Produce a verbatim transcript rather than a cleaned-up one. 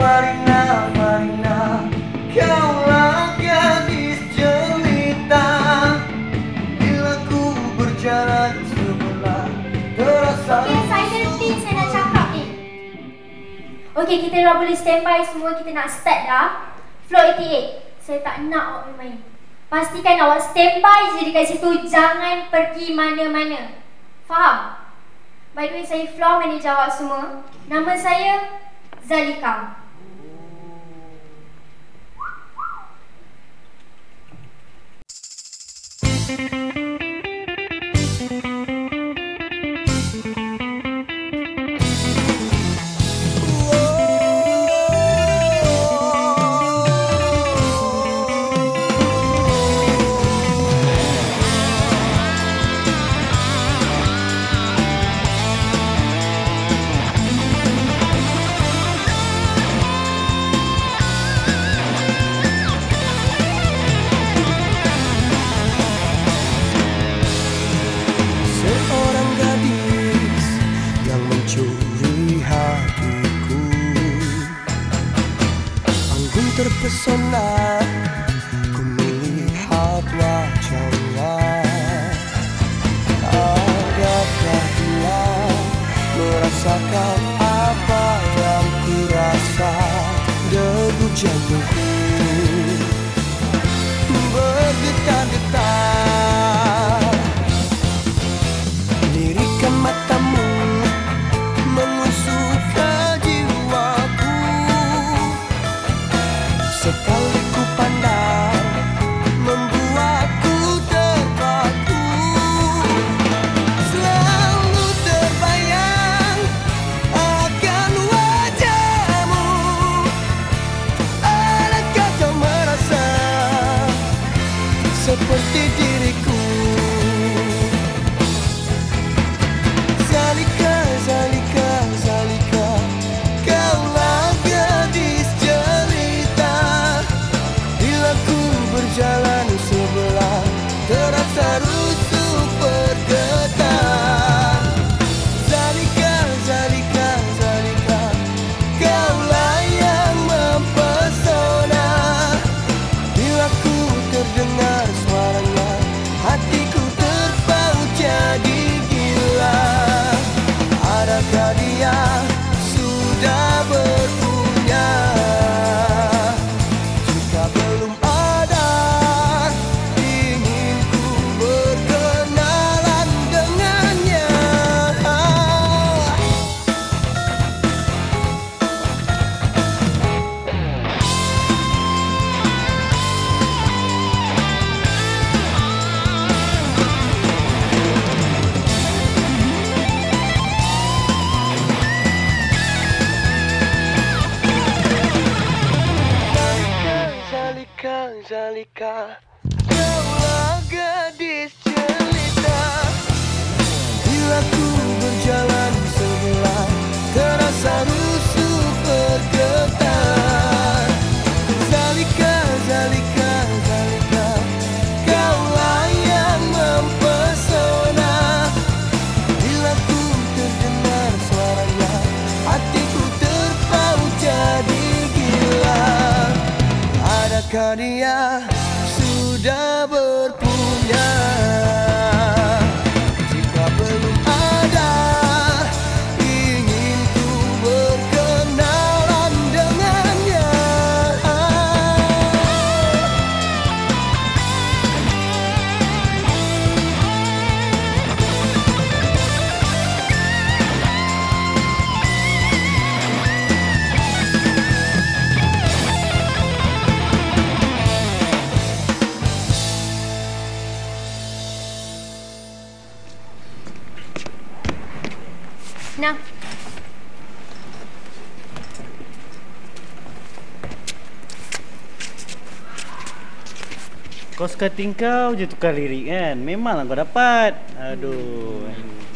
Farina, Farina, kaulah gadis jelita. Bila ku berjalan sebelah, terasa. Okay, saya nanti saya nak cakap ni. Okay, kita dah boleh standby semua, kita nak start dah. Floor lapan lapan. Saya tak nak awak bermain. Pastikan awak standby je dekat situ, jangan pergi mana-mana. Faham? By the way, saya floor manager awak semua. Nama saya Zalikha. Terpesona ku melihat wajahnya, adakah dia merasakan apa yang ku rasa? Debu jantungku bergetar-getar, lirikan matamu mengusut ke jiwaku. Sekali ku pandang membuatku terpaku, selalu terbayang akan wajahmu. Adakah kau merasa seperti diriku? Zalikha, Zalikha, Zalikha, kaulah gadis jelita. Bila ku berjalan sebelah, terasa rusuh bergetar. Zalikha, Zalikha, Zalikha, kaulah yang mempesona. Bila ku terdengar suaranya, hatiku terpaut jadi gila. Adakah dia sudah berpunya? Jika belum ada, ingin ku berkenalan dengannya. Zalikha, Zalikha, kaulah gadis jelita. Bila ku berjalan sebelah, terasa rusuh bergetar. Zalikha, Zalikha, Zalikha, kaulah yang mempesona. Bila ku terdengar suaranya, hatiku terpaut jadi gila. Adakah dia sudah berpunya? Jika belum ada, ingin ku berkenalan dengannya. Nah, kau suka tingkau je tukar lirik kan? Memanglah kau dapat. Aduh.